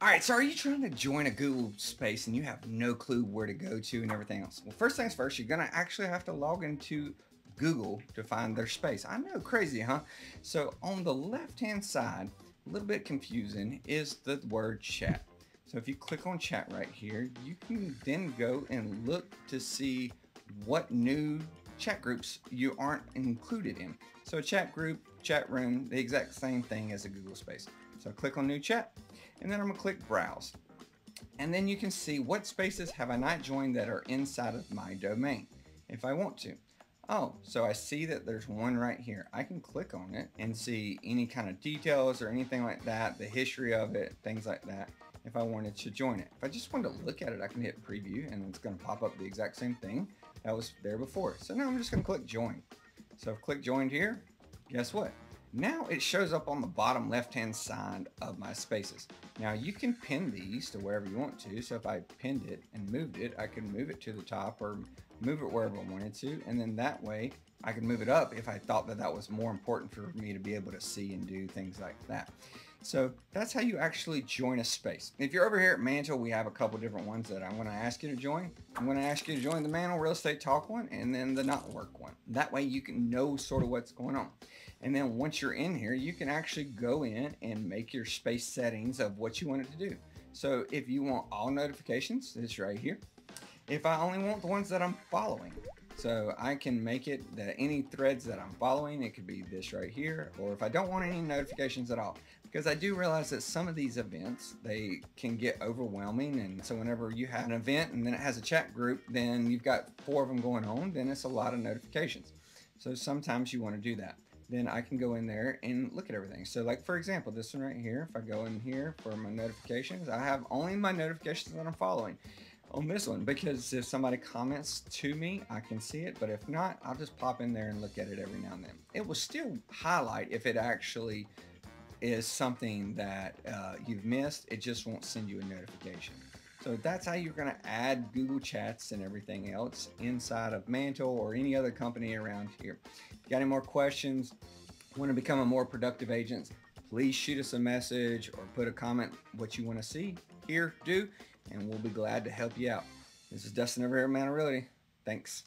All right, so are you trying to join a Google space and you have no clue where to go to and everything else? Well, first things first, you're gonna actually have to log into Google to find their space. I know, crazy, huh? So on the left-hand side, a little bit confusing, is the word chat. So if you click on chat right here, you can then go and look to see what new chat groups you aren't included in. So a chat group, chat room, the exact same thing as a Google space. So click on new chat, and then I'm gonna click browse. And then you can see what spaces have I not joined that are inside of my domain, if I want to. Oh, so I see that there's one right here. I can click on it and see any kind of details or anything like that, the history of it, things like that, if I wanted to join it. If I just wanted to look at it, I can hit preview and it's gonna pop up the exact same thing that was there before. So now I'm just gonna click join. So I've clicked joined here, guess what? Now it shows up on the bottom left-hand side of my spaces. Now you can pin these to wherever you want to. So if I pinned it and moved it, I can move it to the top or move it wherever I wanted to. And then that way I can move it up if I thought that that was more important for me to be able to see and do things like that. So that's how you actually join a space. If you're over here at Mantle, we have a couple different ones that I'm going to ask you to join. I'm going to ask you to join the Mantle Real Estate Talk one and then the Not Work one. That way you can know sort of what's going on. And then once you're in here, you can actually go in and make your space settings of what you want it to do. So if you want all notifications, it's right here. If I only want the ones that I'm following, so I can make it that any threads that I'm following, it could be this right here, or if I don't want any notifications at all, because I do realize that some of these events, they can get overwhelming. And so whenever you have an event and then it has a chat group, then you've got 4 of them going on, then it's a lot of notifications. So sometimes you want to do that. Then I can go in there and look at everything. So like, for example, this one right here, if I go in here for my notifications, I have only my notifications that I'm following on this one, because if somebody comments to me, I can see it, but if not, I'll just pop in there and look at it every now and then. It will still highlight if it actually is something that you've missed. It just won't send you a notification. So that's how you're gonna add Google Chats and everything else inside of Mantle or any other company around here. If you got any more questions, want to become a more productive agent, please shoot us a message or put a comment what you want to see, hear, do, and we'll be glad to help you out. This is Dustin over here at Mantle Realty. Thanks.